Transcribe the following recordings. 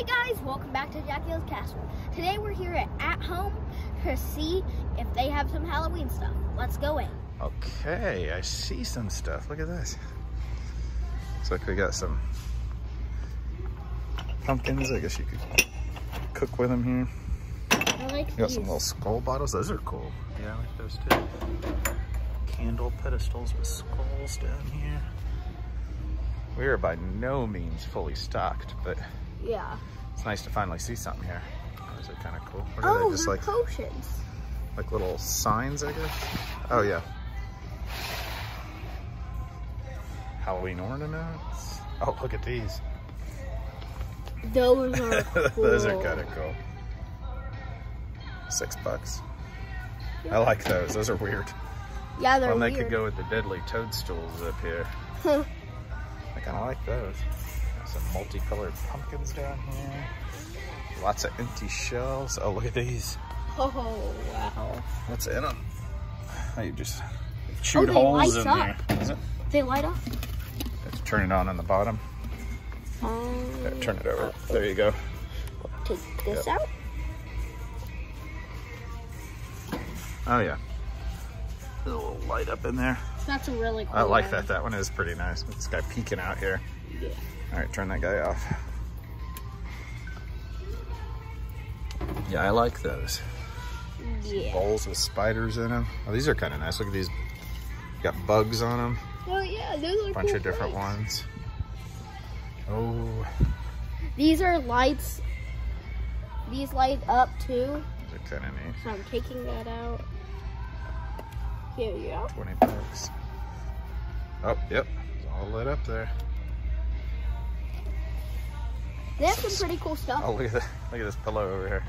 Hey guys, welcome back to Jackula's Castle. Today we're here at Home to see if they have some Halloween stuff. Let's go in. Okay, I see some stuff. Look at this. Looks like we got some pumpkins. I guess you could cook with them here. I like these. You got some little skull bottles. Those are cool. Yeah, I like those too. Candle pedestals with skulls down here. We are by no means fully stocked, but yeah, it's nice to finally see something here. Those are kind of cool. What are they? Just like potions, like little signs, I guess. Oh yeah, Halloween ornaments. Oh, look at these. Those are cool. Those are kind of cool. $6. Yeah. I like those. Those are weird. Yeah, they're weird. Well, they could go with the deadly toadstools up here. I kind of like those. Some multicolored pumpkins down here. Lots of empty shells. Oh, look at these. Oh, wow. What's in them? Oh, you just chewed holes in there. Is it? They light up. Let's turn it on the bottom. There, turn it over. There you go. Take this out. Oh, yeah. A little light up in there. That's a really cool. I like that. That one is pretty nice. With this guy peeking out here. Yeah. All right, turn that guy off. Yeah, I like those. Yeah. Bowls with spiders in them. Oh, these are kind of nice. Look at these. Got bugs on them. Oh yeah, those are. Bunch of different ones. Oh. These are lights. These light up too. They're kind of neat. So I'm taking that out. Here you go. $20. Oh, yep. It's all lit up there. They have some pretty cool stuff. Oh, look at this pillow over here.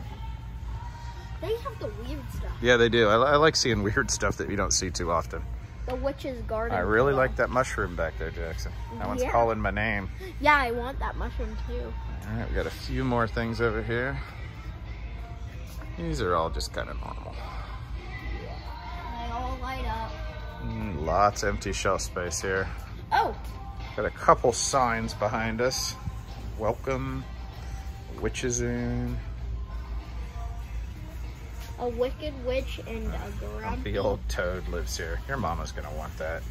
They have the weird stuff. Yeah, they do. I like seeing weird stuff that you don't see too often. The witch's garden. I really like that mushroom back there, Jackson. That one's calling my name. Yeah, I want that mushroom too. All right, we got a few more things over here. These are all just kind of normal. Light up. Lots of empty shelf space here. Oh. Got a couple signs behind us. Welcome. Witches in. A wicked witch and a grumpy old toad lives here. Your mama's gonna want that.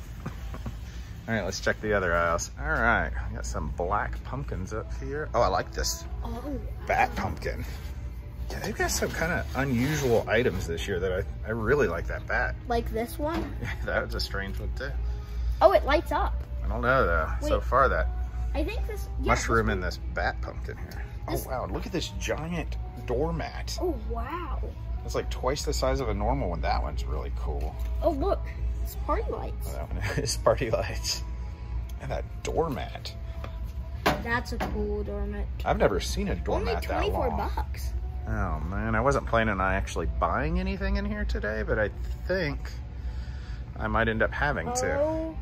All right, let's check the other aisles. All right, we got some black pumpkins up here. Oh, I like this. Oh. Bat pumpkin. Yeah, they've got some kind of unusual items this year that I really like that bat. Like this one? That was a strange one too. Oh, it lights up. I don't know though. Wait, so far that. I think this. Yeah, mushroom and this bat pumpkin here. This, oh wow, look at this giant doormat. Oh wow. It's like twice the size of a normal one. That one's really cool. Oh look, it's party lights. Oh, that one is party lights. And that doormat. That's a cool doormat. I've never seen a doormat that long. Only $24. Oh man, I wasn't planning on actually buying anything in here today, but I think I might end up having to.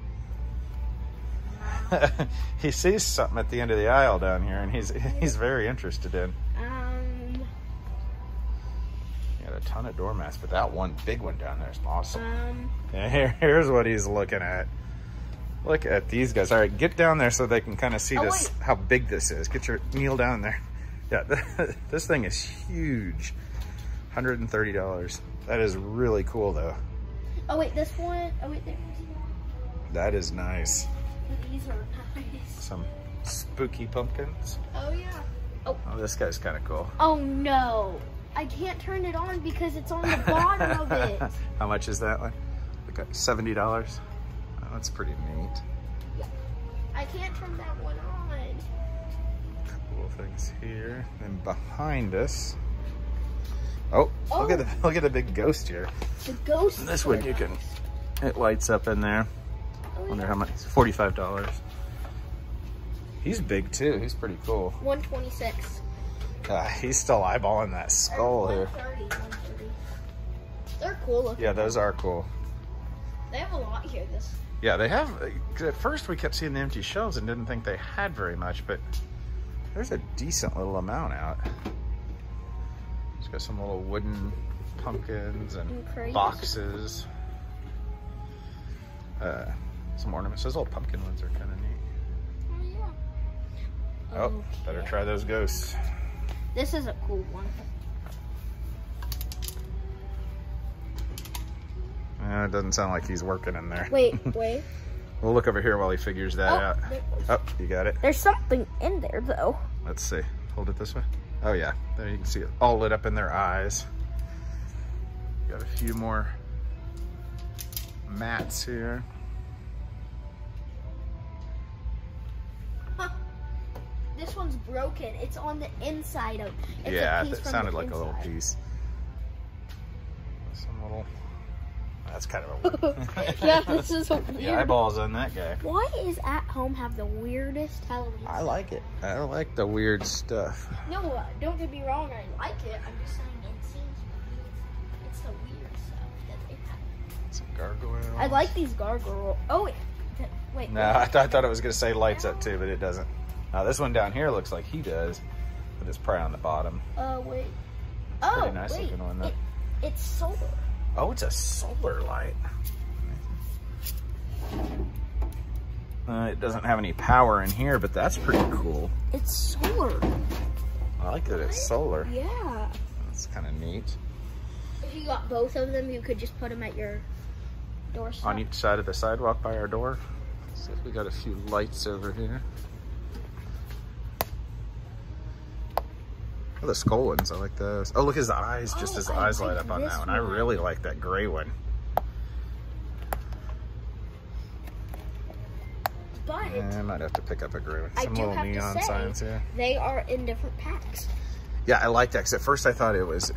He sees something at the end of the aisle down here, and he's very interested in. Got a ton of doormats, but that one big one down there is awesome. Yeah, here's what he's looking at. Look at these guys. All right, get down there so they can kind of see this. Wait. How big this is. Get your kneel down there. Yeah, this thing is huge. $130. That is really cool, though. Oh, wait, this one. Oh, wait, there's one. That is nice. These are nice. Some spooky pumpkins. Oh, yeah. Oh this guy's kind of cool. Oh, no. I can't turn it on because it's on the bottom of it. How much is that one? Look at $70. Oh, that's pretty neat. Yeah. I can't turn that one on. Things here, and behind us. Oh, look at the big ghost here. The ghost. And this one you can. It lights up in there. Wonder how much. $45. He's big too. He's pretty cool. 126. He's still eyeballing that skull here. 130. They're cool looking. Yeah, those are cool. They have a lot here. This. Yeah, they have. At first, we kept seeing the empty shelves and didn't think they had very much, but. There's a decent little amount out. It's got some little wooden pumpkins and boxes. Some ornaments. Those little pumpkin ones are kind of neat. Oh, yeah. Oh, better try those ghosts. This is a cool one. It doesn't sound like he's working in there. Wait. We'll look over here while he figures that out. Oh, you got it. There's something in there, though. Let's see. Hold it this way. Oh, yeah. There you can see it all lit up in their eyes. Got a few more mats here. Huh. This one's broken. It's on the inside of it. Yeah, it sounded like a little piece. Some little... That's kind of a weird. Yeah, this is a weird. The eyeballs on that guy. Why is At Home have the weirdest Halloween stuff? I like it. I don't like the weird stuff. No, don't get me wrong. I like it. I'm just saying it seems weird. It's the weird stuff that they have. Some gargoyles. I like these gargoyles. Oh, wait. No, I thought it was going to say lights up too, but it doesn't. Now, this one down here looks like he does, but it's probably on the bottom. Wait. It's pretty nice looking one, though. It's solar. Oh, it's a solar light. It doesn't have any power in here, but that's pretty cool. It's solar. I like that it's solar. Yeah. That's kind of neat. If you got both of them, you could just put them at your doorstep. On each side of the sidewalk by our door. Let's see if we got a few lights over here. Oh, the skull ones, I like those. Oh, look, his eyes, just his eyes light up on that one. I really like that gray one. But I might have to pick up a gray one. Some little neon signs here. They are in different packs. Yeah, I like that, because at first I thought it was,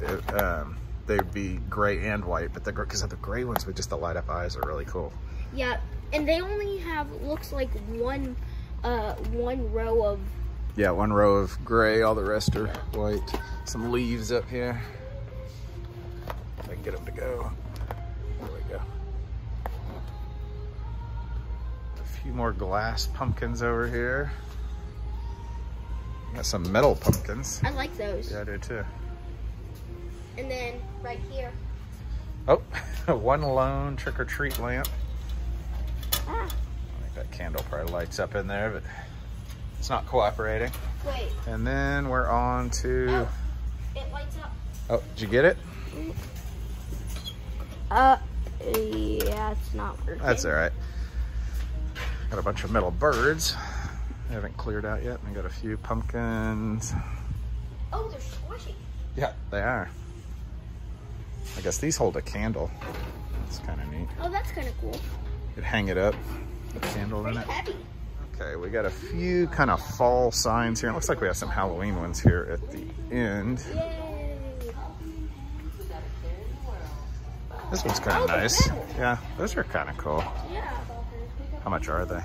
they'd be gray and white, but because the gray ones with just the light up eyes are really cool. Yeah, and they only have, looks like one row of... Yeah, one row of gray, all the rest are white. Some leaves up here. If I can get them to go. There we go. A few more glass pumpkins over here. Got some metal pumpkins. I like those. Yeah, I do too. And then right here. Oh, one lone trick-or-treat lamp. Ah. I think that candle probably lights up in there, but... It's not cooperating. Wait. And then we're on to... Oh, it lights up. Oh, did you get it? Yeah, it's not working. That's all right. Got a bunch of metal birds. I haven't cleared out yet. I got a few pumpkins. Oh, they're squishy. Yeah, they are. I guess these hold a candle. That's kind of neat. Oh, that's kind of cool. You could hang it up with a candle in it. Heavy. Okay, we got a few kind of fall signs here. It looks like we have some Halloween ones here at the end. Yay. This one's kind of nice. Yeah, those are kind of cool. Yeah. How much are they?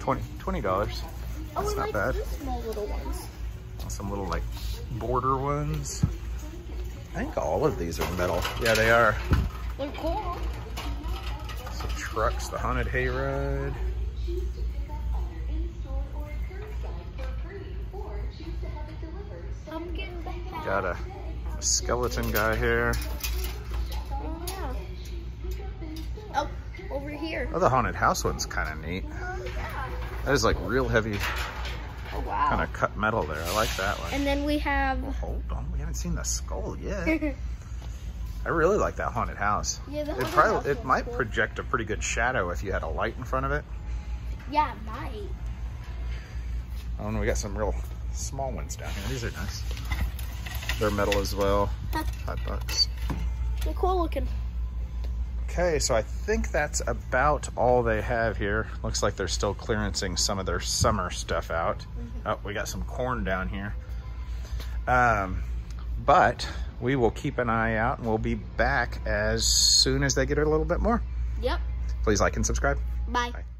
$20. That's not bad. Small little ones. Some little like border ones. I think all of these are metal. Yeah, they are. They're cool. Some trucks, the haunted hayride. Got a skeleton guy here. Oh, yeah. Oh, over here. Oh, the haunted house one's kind of neat. Oh, yeah. That is like real heavy, kind of cut metal there. I like that one. And then we have... Oh, hold on, we haven't seen the skull yet. I really like that haunted house. Yeah, the haunted house it might project a pretty good shadow if you had a light in front of it. Yeah, it might. Oh, and we got some real small ones down here. These are nice. They're metal as well. $5. They're cool looking. Okay, so I think that's about all they have here. Looks like they're still clearancing some of their summer stuff out. Mm-hmm. Oh, we got some corn down here. But we will keep an eye out and we'll be back as soon as they get a little bit more. Yep. Please like and subscribe. Bye. Bye.